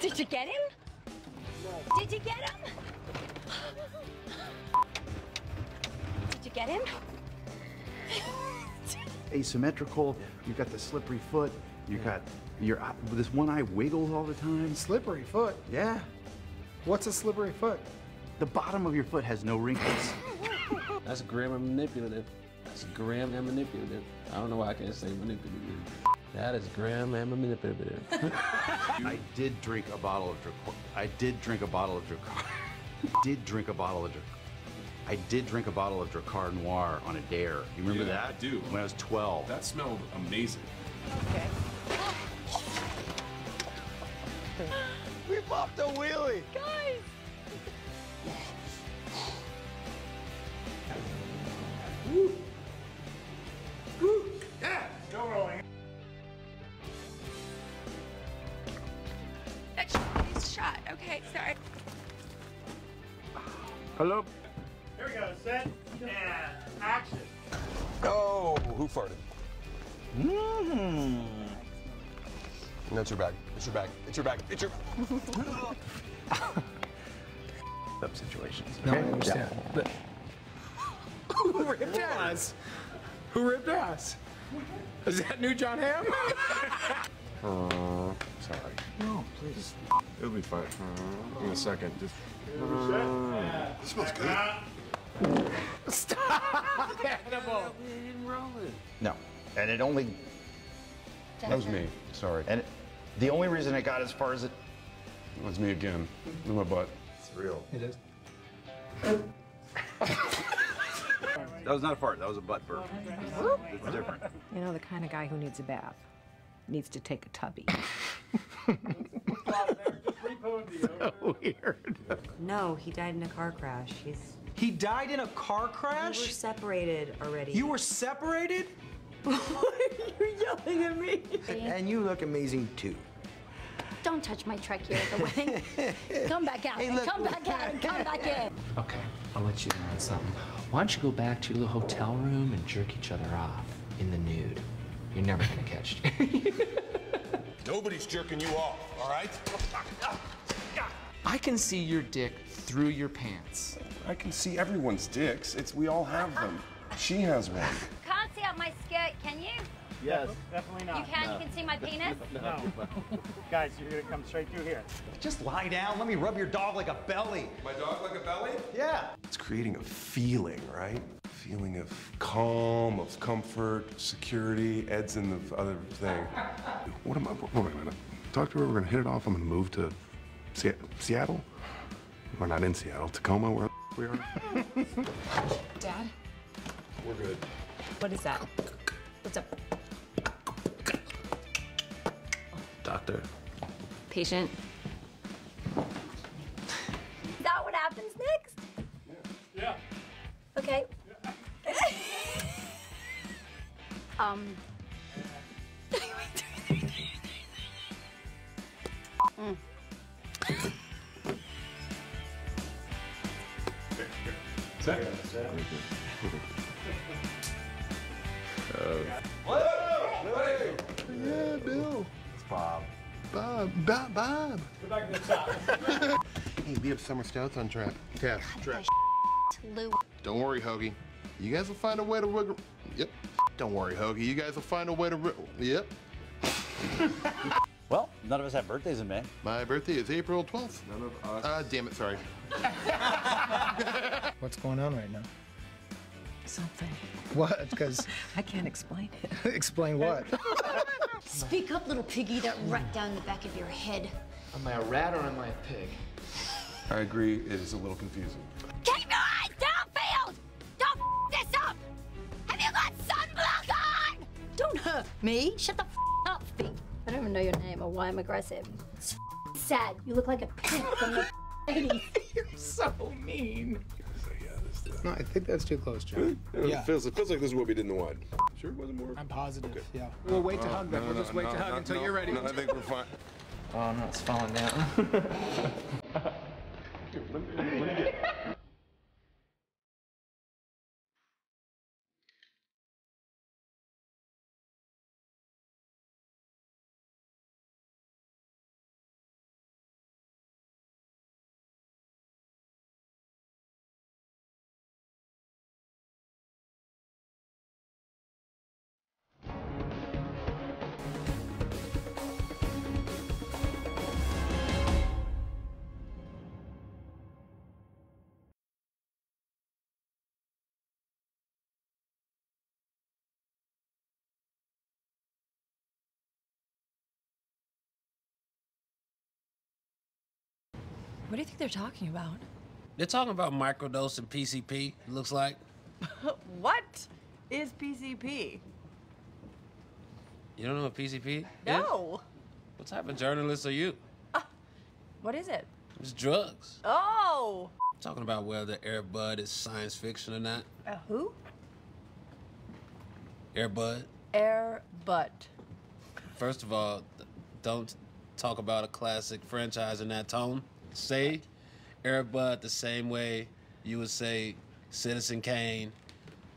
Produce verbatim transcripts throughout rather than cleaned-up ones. Did you get him? Did you get him? Did you get him? Asymmetrical, you've got the slippery foot, you got your eye, this one eye wiggles all the time. Slippery foot? Yeah. What's a slippery foot? The bottom of your foot has no wrinkles. That's grammar manipulative. That's grammar manipulative. I don't know why I can't say manipulative. That is grammar manipulative. I did drink a bottle of Drakkar. I did drink a bottle of Drakkar. Did drink a bottle of Drakkar. I did drink a bottle of Drakkar Noir on a dare. You remember yeah, that? I do. When I was twelve. That smelled amazing. Okay. We popped a wheelie. Guys. Woo. Woo. Yeah. Go rolling. That he's shot. Okay, sorry. Hello. Here we go, set, and action. Oh, who farted? Mmm. No, it's your bag. It's your bag. It's your bag. It's your up situations. No, okay? I understand. Yeah. But... who ripped ass? Who ripped ass? Is that new Jon Hamm? uh, sorry. No, please. It'll be fine. Uh, in a second. Just... Uh, this smells good. Stop! Edible. We didn't roll it. No, and it only. That was me. Sorry. And it, the only reason I got as far as it. It was me again. In my butt. It's real. It is. That was not a fart. That was a butt burp. It's different. You know, the kind of guy who needs a bath needs to take a tubby. So weird. No, he died in a car crash. He's. He died in a car crash? We were separated already. You were separated? You're yelling at me. And you look amazing, too. Don't touch my truck here at the wedding. Come back out. Hey, come back out. Come back in. OK, I'll let you in on something. Why don't you go back to your little hotel room and jerk each other off in the nude? You're never going to catch it. Nobody's jerking you off, all right? I can see your dick through your pants. I can see everyone's dicks. It's we all have them. She has one. Can't see out my skirt, can you? Yes. Definitely not. You can? No. You can see my penis? No. Guys, you're going to come straight through here. Just lie down. Let me rub your dog like a belly. My dog like a belly? Yeah. It's creating a feeling, right? A feeling of calm, of comfort, security. Ed's in the other thing. What am I... Wait a minute. Talk to her. We're going to hit it off. I'm going to move to Se Seattle. We're not in Seattle. Tacoma, where we are. Dad? We're good. What is that? What's up? Doctor. Patient. Is that what happens next? Yeah. Yeah. Okay. Yeah. um. mm. Set. Hello. Hey. Yeah, Bill. It's Bob. Bob. Bob. Bob. Go back to the top. Hey, beat up summer stouts on track. Tap. Trash. Don't worry, Hoagie. You guys will find a way to wiggle. Yep. Don't worry, Hoagie. You guys will find a way to wiggle. Yep. Well, none of us have birthdays in May. My birthday is April twelfth. None of us. Ah, uh, damn it, sorry. What's going on right now? Something. What? Because I can't explain it. Explain what? Speak up, little piggy, that right down the back of your head. Am I a rat or am I a pig? I agree, it is a little confusing. Keep your eyes downfield! Don't f this up! Have you got sunblock on? Don't hurt me. Shut the f up, pig. I don't even know your name or why I'm aggressive. It's f sad. You look like a pig from the eighties. You're so mean. No, I think that's too close, John. Really? Yeah. It feels, it feels like this is what we did in the wine. Sure, it wasn't more. I'm positive. Okay. Yeah. We'll wait to uh, hug them. No, we'll just no, wait no, to hug no, until no, you're ready. No, I think we're fine. Oh no, it's falling down. Here, let me, let me get... What do you think they're talking about? They're talking about microdose and P C P, it looks like. What is P C P? You don't know what P C P is? No. What type of journalist are you? Uh, what is it? It's drugs. Oh. I'm talking about whether Air Bud is science fiction or not. Uh, who? Air Bud. Air Bud. First of all, don't talk about a classic franchise in that tone. Say Air Bud the same way you would say Citizen Kane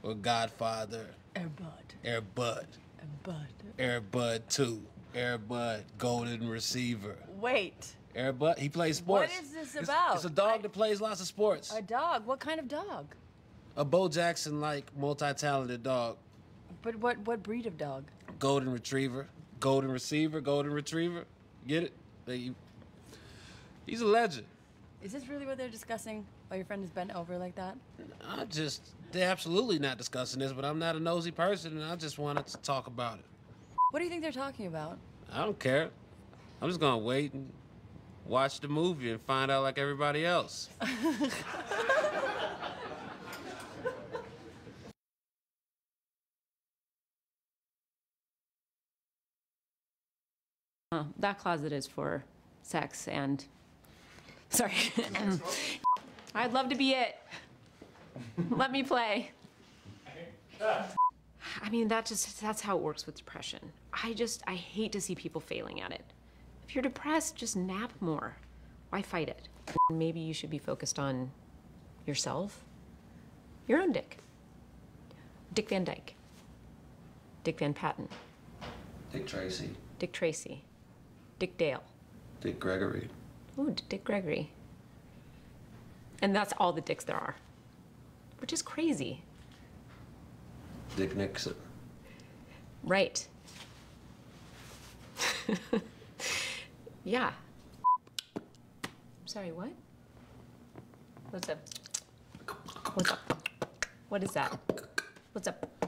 or Godfather. Air Bud. Air Bud. Air Bud. Air Bud two. Air Bud, golden receiver. Wait. Air Bud, he plays sports. What is this about? It's, it's a dog I, that plays lots of sports. A dog? What kind of dog? A Bo Jackson-like, multi-talented dog. But what, what breed of dog? Golden retriever. Golden receiver, golden retriever. Get it? They, he's a legend. Is this really what they're discussing while your friend is bent over like that? I just, they're absolutely not discussing this, but I'm not a nosy person, and I just wanted to talk about it. What do you think they're talking about? I don't care. I'm just gonna wait and watch the movie and find out like everybody else. Oh, that closet is for sex and... Sorry. I'd love to be it. Let me play. I mean, that just, that's how it works with depression. I just, I hate to see people failing at it. If you're depressed, just nap more. Why fight it? Maybe you should be focused on yourself, your own dick. Dick Van Dyke. Dick Van Patten. Dick Tracy. Dick Tracy. Dick Dale. Dick Gregory. Ooh, Dick Gregory. And that's all the dicks there are, which is crazy. Dick Nixon. Right. Yeah. Sorry, what? What's up? What's up? What is that? What's up?